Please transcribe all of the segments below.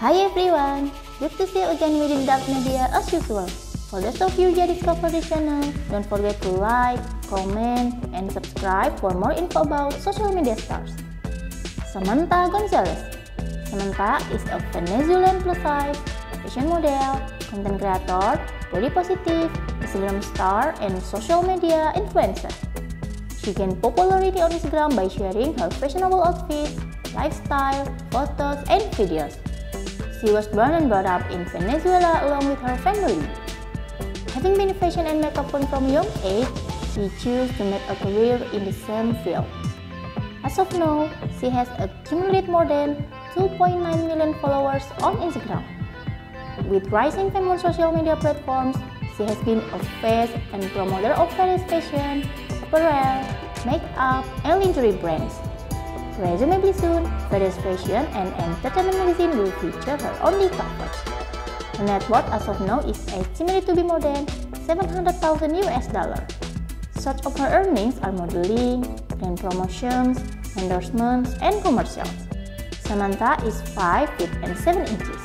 Hi everyone! Good to see you again with Adult Media as usual. For those of you that discover this channel, don't forget to like, comment, and subscribe for more info about social media stars. Samantha Gonzalez. Samantha is a Venezuelan plus-size, fashion model, content creator, body positive, Instagram star, and social media influencer. She gained popularity on Instagram by sharing her fashionable outfits, lifestyle, photos, and videos. She was born and brought up in Venezuela along with her family. Having been a fashion and makeup from young age, she chose to make a career in the same field. As of now, she has accumulated more than 2.9 million followers on Instagram. With rising fame on social media platforms, she has been a face and promoter of various fashion, apparel, makeup, and lingerie brands. Presumably soon, various fashion and entertainment magazine will feature her on the covers. Her net worth as of now is estimated to be more than $700,000 US. Such of her earnings are modeling, brand promotions, endorsements, and commercials. Samantha is 5 feet and 7 inches,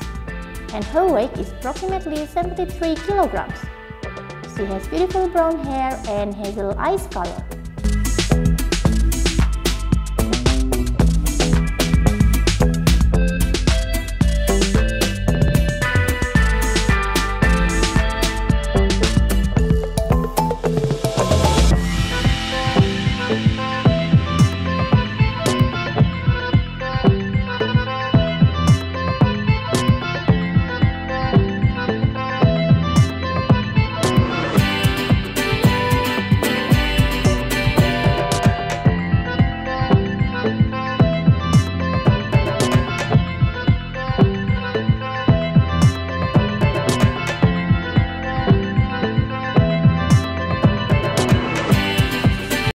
and her weight is approximately 73 kilograms. She has beautiful brown hair and hazel eyes color.